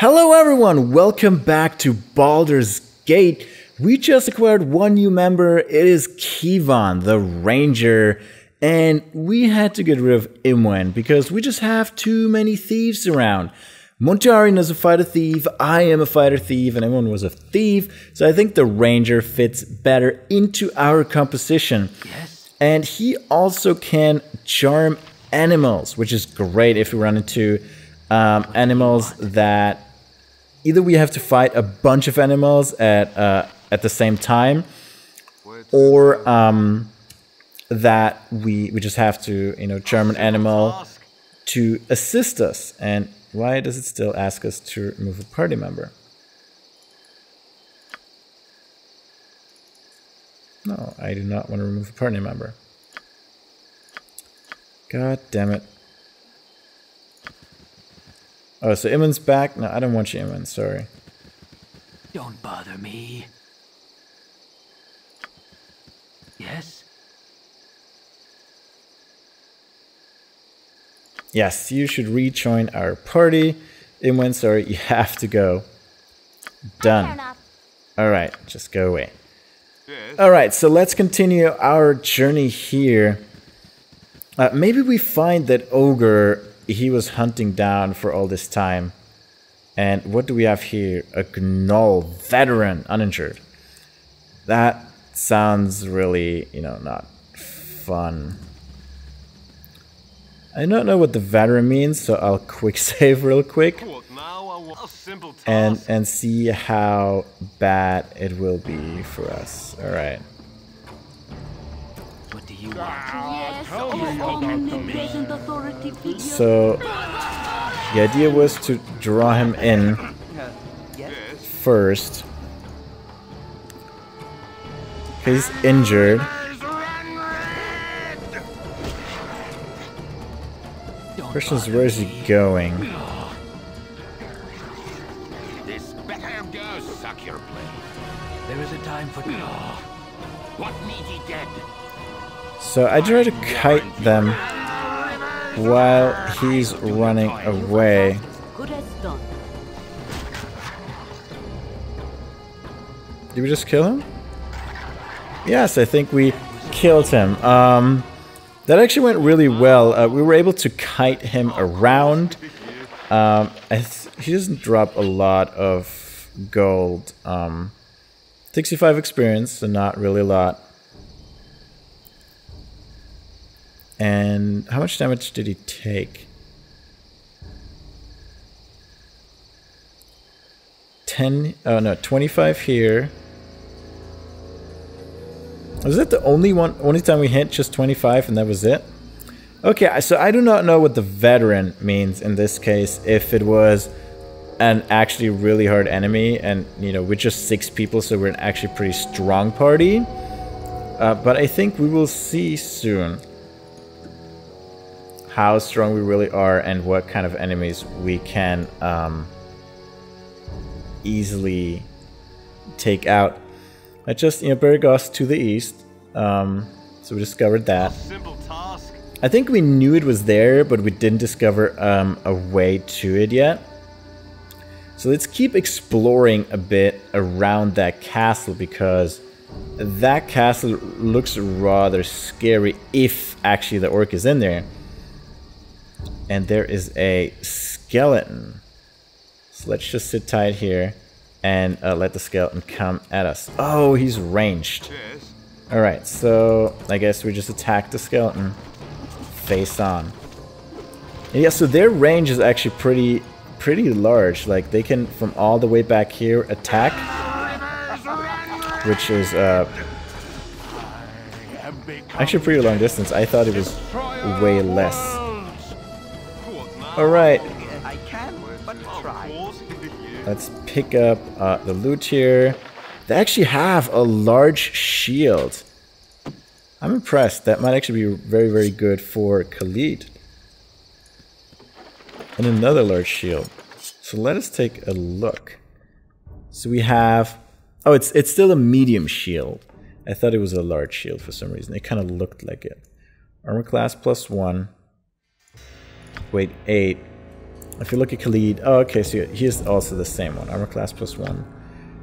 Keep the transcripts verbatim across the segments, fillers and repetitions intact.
Hello everyone, welcome back to Baldur's Gate. We just acquired one new member, it is Kivon, the Ranger. And we had to get rid of Imoen because we just have too many thieves around. Montaerian is a fighter thief, I am a fighter thief, and Imoen was a thief. So I think the Ranger fits better into our composition. Yes. And he also can charm animals, which is great if we run into um, animals that... Either we have to fight a bunch of animals at uh, at the same time, or um, that we we just have to you know charm an animal to assist us. And why does it still ask us to remove a party member? No, I do not want to remove a party member. God damn it. Oh, so Imoen's back? No, I don't want you, Imoen, sorry. Don't bother me. Yes? Yes, you should rejoin our party. Imoen, sorry, you have to go. Done. Alright, just go away. Yes. Alright, so let's continue our journey here. Uh, maybe we find that ogre... He was hunting down for all this time. And what do we have here? A gnoll veteran, uninjured. That sounds really, you know, not fun. I don't know what the veteran means, so I'll quick save real quick. And, and see how bad it will be for us. Alright. What do you want? Yes, oh, so the idea was to draw him in first. He's injured. Question is, where is he going? This better go suck your blade. There is a time for what need ye dead? So I try to kite them while he's running away. Did we just kill him? Yes, I think we killed him. Um, that actually went really well. Uh, we were able to kite him around. Um, I th he doesn't drop a lot of gold. Um, sixty-five experience, so not really a lot. And how much damage did he take? ten, oh no, twenty-five here. Was that the only one, only time we hit? Just twenty-five and that was it? Okay, so I do not know what the veteran means in this case, if it was an actually really hard enemy and, you know, we're just six people, so we're an actually pretty strong party. Uh, but I think we will see soon how strong we really are and what kind of enemies we can um, easily take out. I just, you know, Beregost to the east, um, so we discovered that. I think we knew it was there, but we didn't discover um, a way to it yet. So let's keep exploring a bit around that castle, because that castle looks rather scary if actually the orc is in there. And there is a skeleton. So let's just sit tight here and uh, let the skeleton come at us. Oh, he's ranged. Yes. Alright, so I guess we just attack the skeleton face on. And yeah, so their range is actually pretty pretty large. Like, they can, from all the way back here, attack. Which is uh, actually pretty long distance. I thought it was way less. All right, I can, but try. Let's pick up uh, the loot here. They actually have a large shield. I'm impressed. That might actually be very, very good for Khalid. And another large shield. So let us take a look. So we have, oh, it's, it's still a medium shield. I thought it was a large shield for some reason. It kind of looked like it. Armor class plus one. Weight eight. If you look at Khalid, oh, okay, so he's also the same one. Armor class plus one.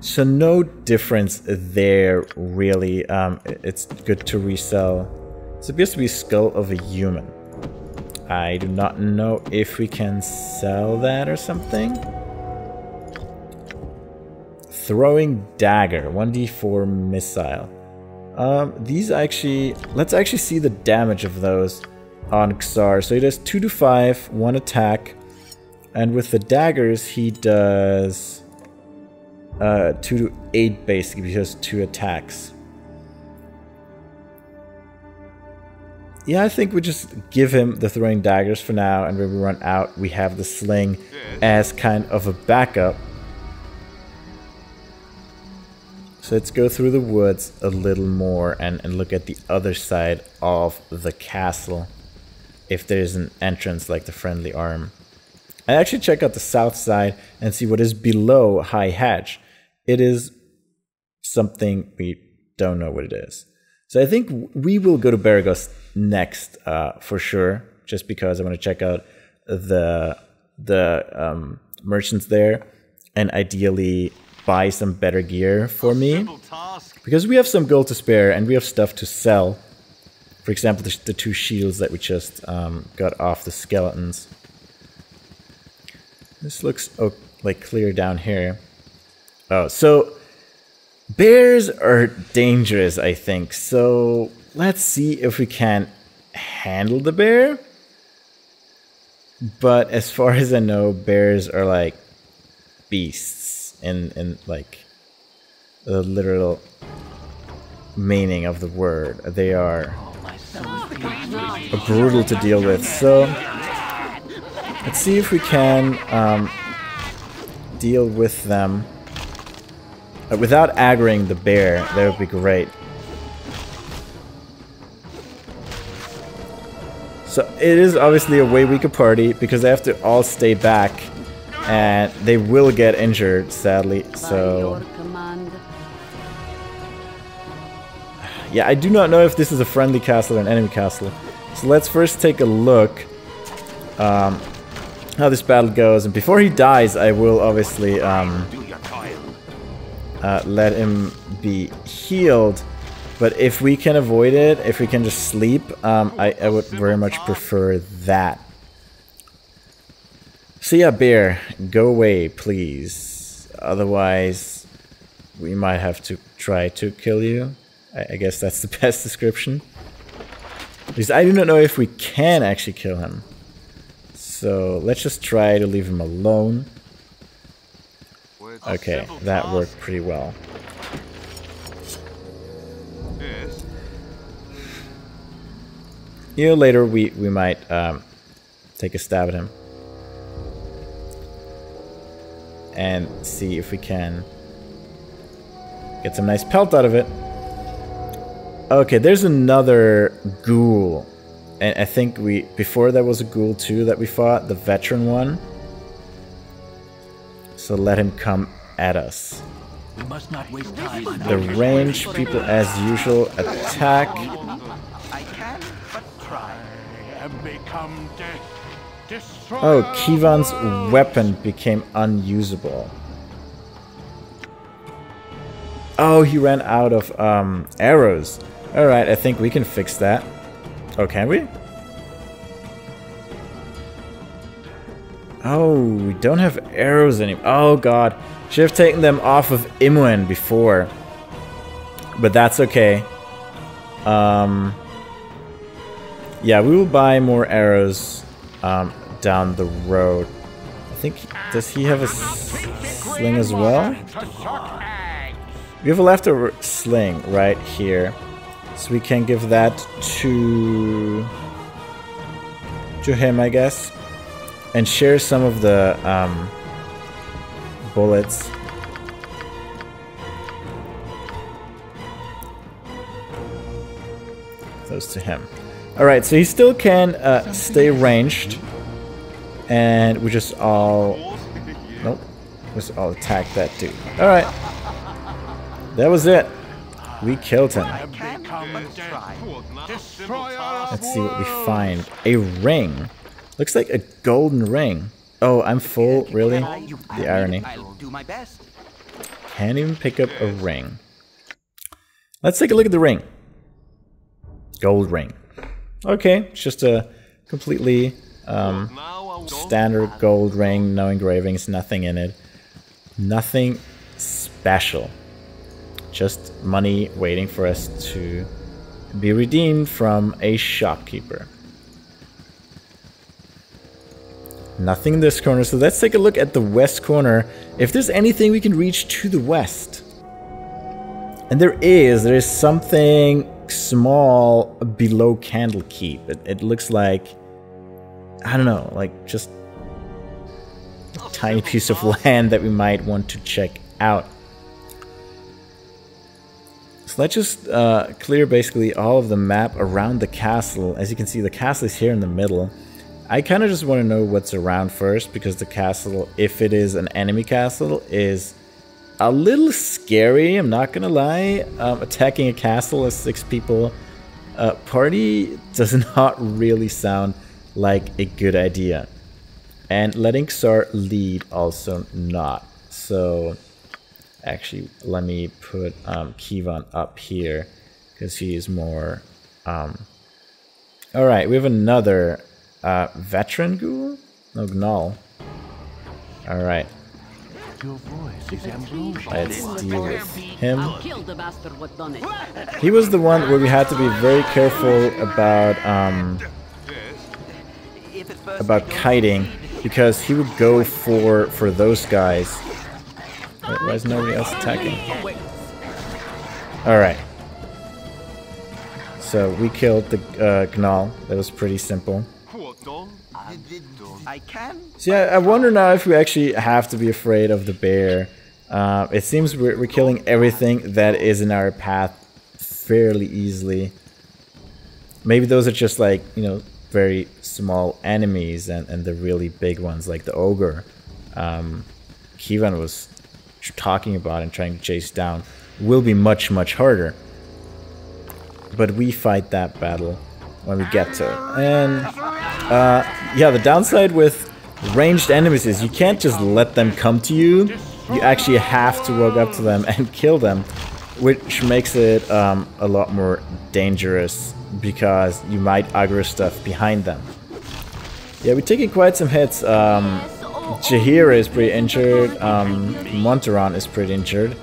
So no difference there, really. Um, it's good to resell. It appears to be skull of a human. I do not know if we can sell that or something. Throwing dagger, one d four missile. Um, these actually, let's actually see the damage of those on Xzar. So he does two to five, one attack. And with the daggers, he does uh, two to eight basically, because two attacks. Yeah, I think we just give him the throwing daggers for now, and when we run out, we have the sling as kind of a backup. So let's go through the woods a little more and, and look at the other side of the castle, if there's an entrance like the friendly arm. I actually check out the south side and see what is below High Hedge. It is something we don't know what it is. So I think we will go to Beregost next uh, for sure, just because I want to check out the the um, merchants there and ideally buy some better gear for me, because we have some gold to spare and we have stuff to sell. For example, the, the two shields that we just um, got off the skeletons. This looks oh, like clear down here. Oh, so bears are dangerous, I think. So let's see if we can handle the bear. But as far as I know, bears are like beasts in, in like the literal meaning of the word. They are brutal to deal with. So let's see if we can um, deal with them uh, without aggroing the bear. That would be great. So it is obviously a way weaker party, because they have to all stay back and they will get injured, sadly. So yeah, I do not know if this is a friendly castle or an enemy castle. So let's first take a look Um, how this battle goes, and before he dies I will obviously um, uh, let him be healed, but if we can avoid it, if we can just sleep, um, I, I would very much prefer that. So yeah, bear, go away please, otherwise we might have to try to kill you. I, I guess that's the best description, because I do not know if we can actually kill him. So let's just try to leave him alone. Okay, that worked pretty well. You know, later we, we might um, take a stab at him and see if we can get some nice pelt out of it. Okay, there's another ghoul. And I think we, before there was a ghoul too that we fought, the veteran one. So let him come at us. We must not waste time. The range, people as usual, attack. I can but try. Oh, Kivon's weapon became unusable. Oh, he ran out of um, arrows. Alright, I think we can fix that. Oh, can we? Oh, we don't have arrows anymore. Oh god, should have taken them off of Imoen before, but that's okay. Um, yeah, we will buy more arrows um, down the road. I think, does he have a sling as well? We have a leftover sling right here. So we can give that to to him, I guess, and share some of the um, bullets. Those to him. All right, so he still can uh, stay ranged, and we just all nope, we just all attack that dude. All right, that was it. We killed him. Let's see what we find. A ring. Looks like a golden ring. Oh, I'm full? Really? The irony. Can't even pick up a ring. Let's take a look at the ring. Gold ring. Okay, it's just a completely um, standard gold ring, no engravings, nothing in it. Nothing special. Just money waiting for us to be redeemed from a shopkeeper. Nothing in this corner, so let's take a look at the west corner. If there's anything we can reach to the west. And there is, there is something small below Candlekeep. It, it looks like, I don't know, like just a tiny piece of land that we might want to check out. So let's just uh, clear basically all of the map around the castle. As you can see, the castle is here in the middle. I kind of just want to know what's around first, because the castle, if it is an enemy castle, is a little scary, I'm not gonna lie. Um, attacking a castle as six people uh, party does not really sound like a good idea. And letting Xzar lead also not. So actually let me put um, Kivon up here, because he is more... Um... Alright, we have another... Uh, veteran ghoul? No, Gnawl. Alright. Let's deal with him. He was the one where we had to be very careful about, um... about kiting, because he would go for, for those guys. Wait, why is nobody else attacking? Alright. So, we killed the uh, Gnawl. That was pretty simple. So yeah, I wonder now if we actually have to be afraid of the bear. Uh, it seems we're, we're killing everything that is in our path fairly easily. Maybe those are just like, you know, very small enemies, and, and the really big ones like the ogre. Um, Kivon was talking about and trying to chase down will be much, much harder. But we fight that battle when we get to it. And uh, yeah, the downside with ranged enemies is you can't just let them come to you. You actually have to walk up to them and kill them, which makes it um, a lot more dangerous, because you might aggro stuff behind them. Yeah, we're taking quite some hits. Um, Jaheira is pretty injured. Um, Montaerian is pretty injured.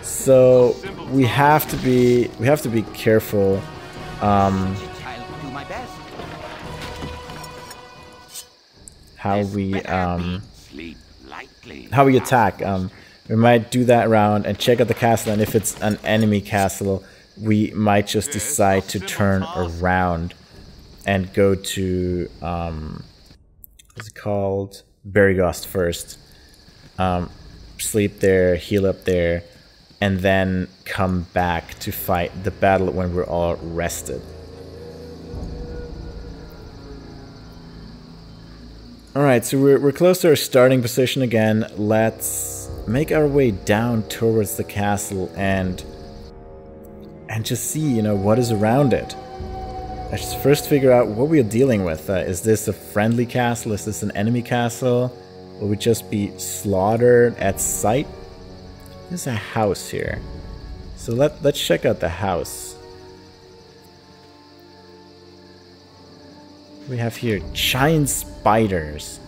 So we have to be we have to be careful. Um, How we um, how we attack. Um, we might do that round and check out the castle, and if it's an enemy castle, we might just decide to turn around and go to um, what's it called? Beregost first. Um, sleep there, heal up there, and then come back to fight the battle when we're all rested. Alright, so we're, we're close to our starting position again. Let's make our way down towards the castle and and just see, you know, what is around it. Let's first figure out what we are dealing with. Uh, is this a friendly castle? Is this an enemy castle? Will we just be slaughtered at sight? There's a house here. So let, let's check out the house. We have here giant spiders.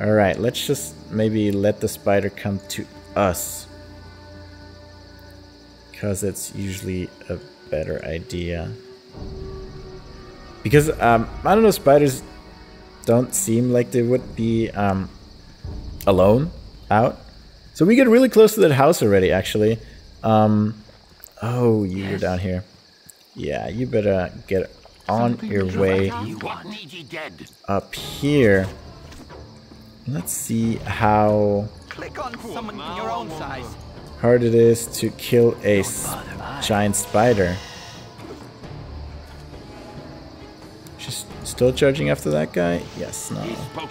All right, let's just maybe let the spider come to us, because it's usually a better idea. Because um, I don't know, spiders don't seem like they would be um, alone out. So we get really close to that house already, actually. Um, oh, you were down here. Yeah, you better get on your way up here. Let's see how hard it is to kill a giant spider. She's still charging after that guy? Yes, no.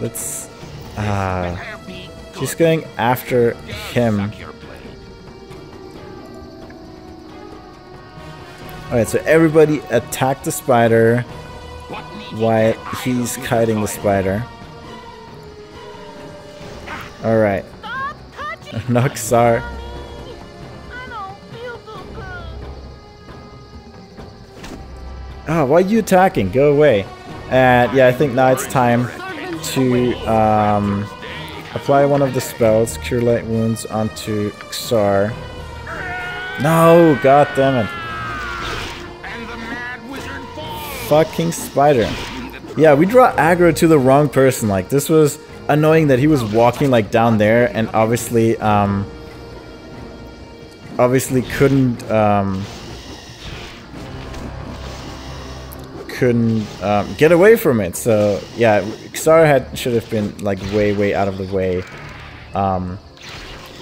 Let's... Uh, she's going after him. Alright, so everybody attack the spider. why he's kiting the spider. Alright. No Xzar. Oh, why are you attacking? Go away. And yeah, I think now it's time to um, apply one of the spells, Cure Light Wounds, onto Xzar. No, god damn it. Fucking spider. Yeah, we draw aggro to the wrong person. Like, this was annoying that he was walking like down there and obviously um obviously couldn't um couldn't um, get away from it. So yeah, Xzar had should have been like way way out of the way um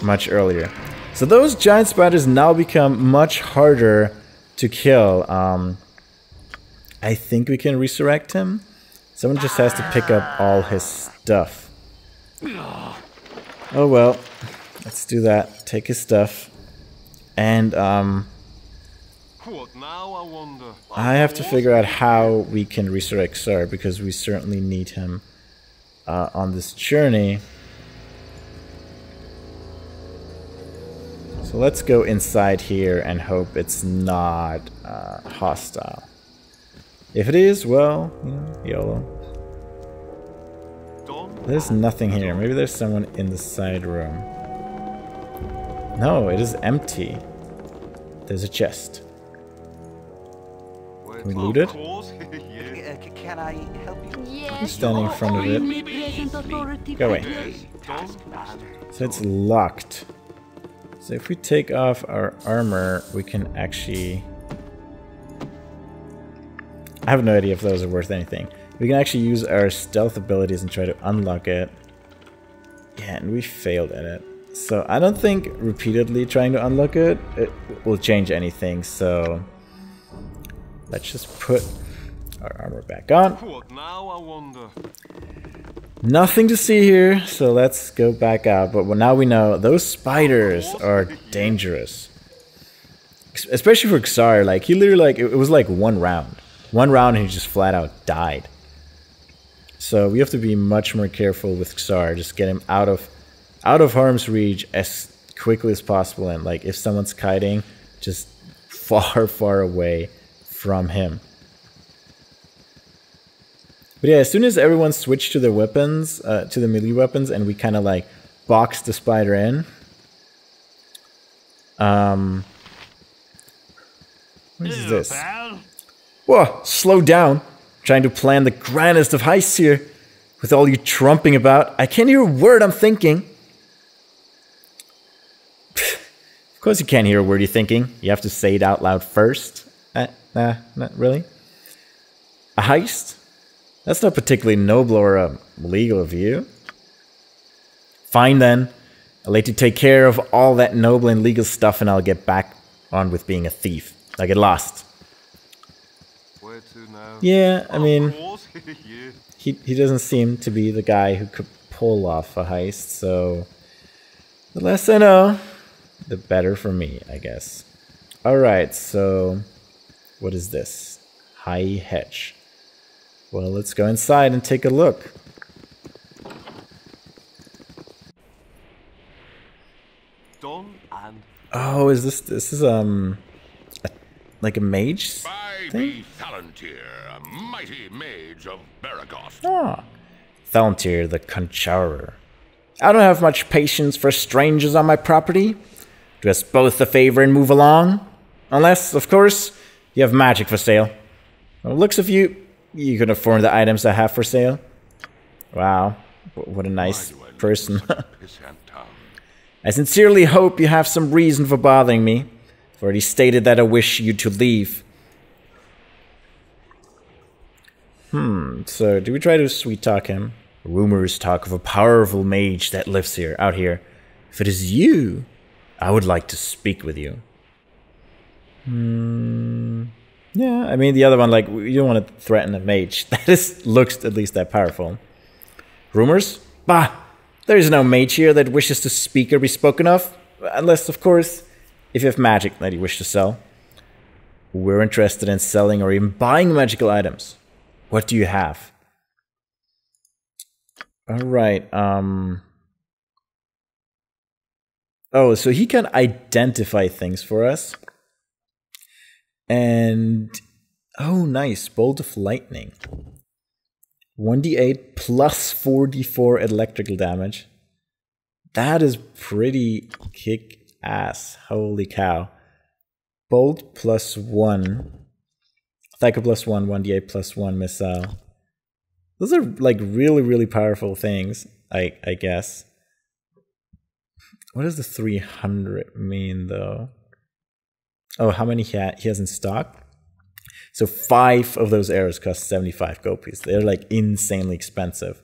much earlier. So those giant spiders now become much harder to kill. um I think we can resurrect him. Someone just has to pick up all his stuff. Oh well, let's do that. Take his stuff. And um I have to figure out how we can resurrect Xzar, because we certainly need him uh, on this journey. So let's go inside here and hope it's not uh, hostile. If it is, well, you know, YOLO. There's nothing here. Maybe there's someone in the side room. No, it is empty. There's a chest. Can we loot it? Can I help you? I'm standing in front of it. Go away. So it's locked. So if we take off our armor, we can actually... I have no idea if those are worth anything. We can actually use our stealth abilities and try to unlock it. Yeah, and we failed at it. So I don't think repeatedly trying to unlock it, it will change anything. So let's just put our armor back on. Nothing to see here, so let's go back out. But now we know those spiders are dangerous. Especially for Xzar, like he literally like, it was like one round. One round and he just flat out died. So we have to be much more careful with Xzar. Just get him out of out of harm's reach as quickly as possible. And like if someone's kiting, just far, far away from him. But yeah, as soon as everyone switched to their weapons, uh, to the melee weapons, and we kind of like boxed the spider in. Um, what is this? Whoa, slow down. I'm trying to plan the grandest of heists here. With all you trumping about, I can't hear a word I'm thinking. Pfft, of course you can't hear a word you're thinking. You have to say it out loud first. Uh, nah, not really. A heist? That's not particularly noble or um, legal of you. Fine then. I'll let you take care of all that noble and legal stuff and I'll get back on with being a thief. I'll get lost. Yeah, I mean, he, he doesn't seem to be the guy who could pull off a heist, so the less I know, the better for me, I guess. Alright, so what is this? High Hedge. Well, let's go inside and take a look. Oh, is this, this is, um, a, like a mage thing? Thalantyr, a mighty mage of Beregost. Ah, Thalantyr the Conjurer. I don't have much patience for strangers on my property. Do us both a favor and move along. Unless, of course, you have magic for sale. Well, looks of you, you can afford the items I have for sale. Wow, what a nice person. I sincerely hope you have some reason for bothering me. I've already stated that I wish you to leave. Hmm, so do we try to sweet talk him? Rumors talk of a powerful mage that lives here, out here. If it is you, I would like to speak with you. Hmm. Yeah, I mean the other one, like, you don't want to threaten a mage. That is, looks at least that powerful. Rumors? Bah! There is no mage here that wishes to speak or be spoken of. Unless, of course, if you have magic that you wish to sell. We're interested in selling or even buying magical items. What do you have? All right. Um. Oh, so he can identify things for us. And oh, nice. Bolt of lightning. one d eight plus four d four electrical damage. That is pretty kick ass. Holy cow. Bolt plus one. Thaco plus one, one d eight plus one missile. Those are like really, really powerful things, I, I guess. What does the three hundred mean though? Oh, how many he, ha he has in stock? So five of those arrows cost seventy-five gold pieces. They're like insanely expensive.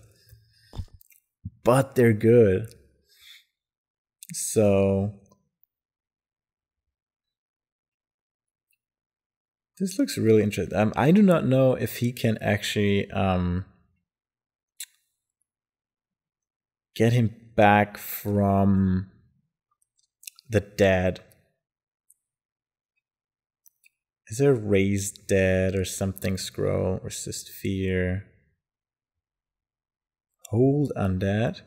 But they're good. So this looks really interesting. Um, I do not know if he can actually um, get him back from the dead. Is there raise dead or something scroll? Resist fear. Hold undead.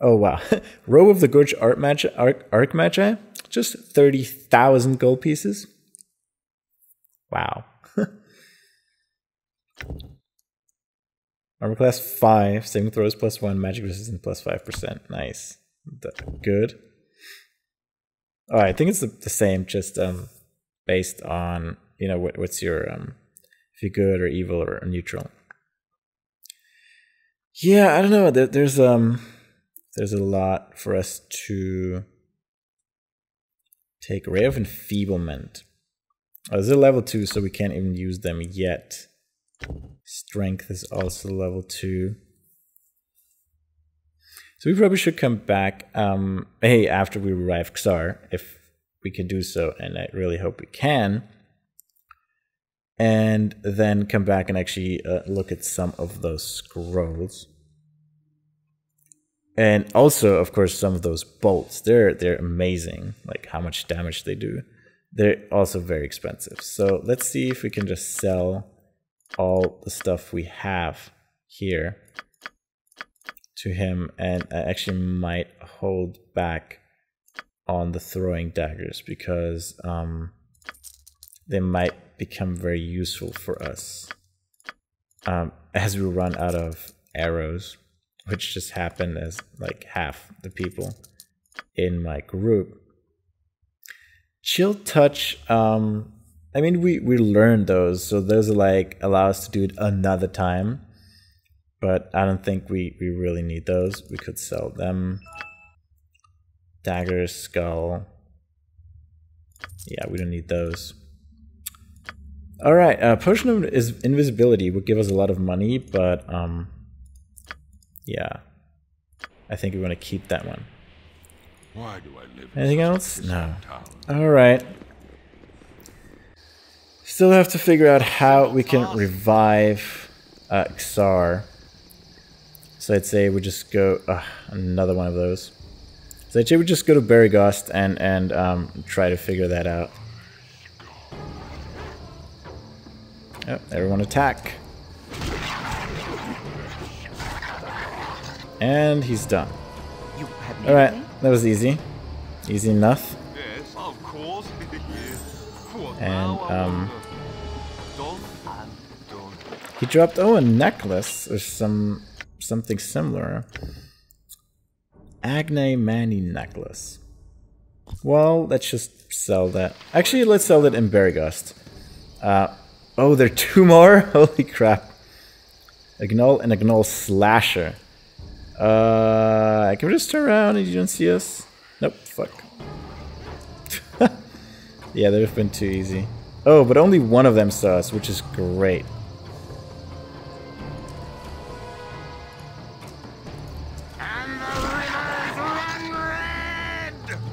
Oh wow. Robe of the Gorge Arc Magi, Arc, Arc Magi? Just thirty thousand gold pieces. Wow. Armor class five, saving throws plus one, magic resistance plus five percent. Nice. Good. Oh, I think it's the, the same, just um, based on, you know, what, what's your, um, if you're good or evil or neutral. Yeah, I don't know. There, there's um, there's a lot for us to take. Ray of Enfeeblement. Oh, this is level two, so we can't even use them yet. Strength is also level two. So we probably should come back, um, hey, after we revive Xzar, if we can do so, and I really hope we can. And then come back and actually uh, look at some of those scrolls. And also, of course, some of those bolts, they're, they're amazing, like how much damage they do. They're also very expensive. So let's see if we can just sell all the stuff we have here to him, and I actually might hold back on the throwing daggers because um, they might become very useful for us um, as we run out of arrows, which just happened as like half the people in my group. Chill touch, um, I mean, we, we learned those, so those are like allow us to do it another time. But I don't think we, we really need those. We could sell them. Dagger, skull. Yeah, we don't need those. Alright, uh, Potion of Invisibility would give us a lot of money, but um, yeah. I think we want to keep that one. Why do I live Anything else? No. Alright. Still have to figure out how we can revive Uh, Xzar. So I'd say we just go uh, another one of those. So I'd say we just go to Beregost and and um, try to figure that out. Oh, everyone attack! And he's done. All right, that was easy, easy enough. Yes, of course. And um. He dropped, oh, a necklace or some something similar. Agne Mani necklace. Well, let's just sell that. Actually, let's sell that in Beregost. Uh, oh, there are two more? Holy crap. A Gnoll and a Gnoll Slasher. Uh, can we just turn around and you don't see us? Nope, fuck. Yeah, that would have been too easy. Oh, but only one of them saw us, which is great.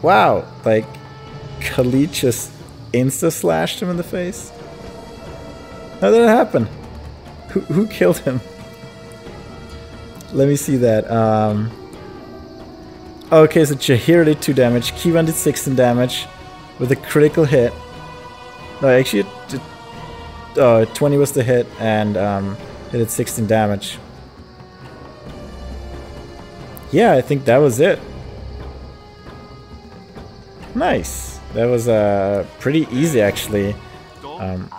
Wow, like, Khalid just insta-slashed him in the face? How did that happen? Who, who killed him? Let me see that. Um, okay, so Jaheira did two damage, Kivon did sixteen damage with a critical hit. No, actually, it did uh, twenty was the hit, and um, it did sixteen damage. Yeah, I think that was it. Nice. That was uh, pretty easy, actually. Um,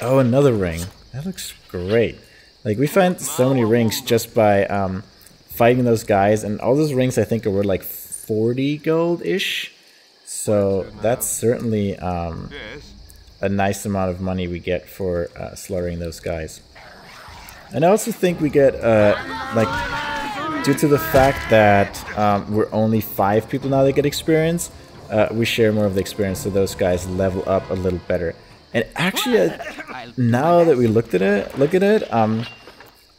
oh, another ring. That looks great. Like, we find so many rings just by um, fighting those guys, and all those rings I think are worth like forty gold-ish. So that's certainly um, a nice amount of money we get for uh, slaughtering those guys. And I also think we get, uh, like, due to the fact that um, we're only five people now that get experience, uh, we share more of the experience, so those guys level up a little better. And actually, uh, now that we looked at it, look at it, um,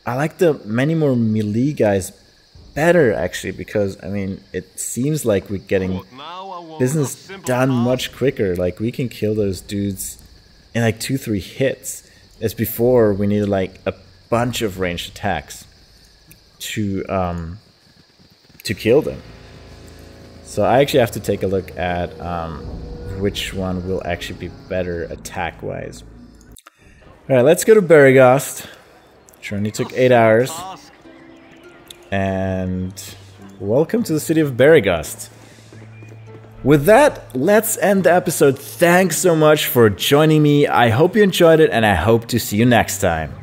I like the many more melee guys better, actually, because, I mean, it seems like we're getting business done much quicker. Like, we can kill those dudes in, like, two, three hits. As before, we needed, like, a bunch of ranged attacks to, um, to kill them. So I actually have to take a look at, um... which one will actually be better attack-wise. Alright, let's go to Beregost. Journey took eight hours. And welcome to the city of Beregost. With that, let's end the episode. Thanks so much for joining me. I hope you enjoyed it, and I hope to see you next time.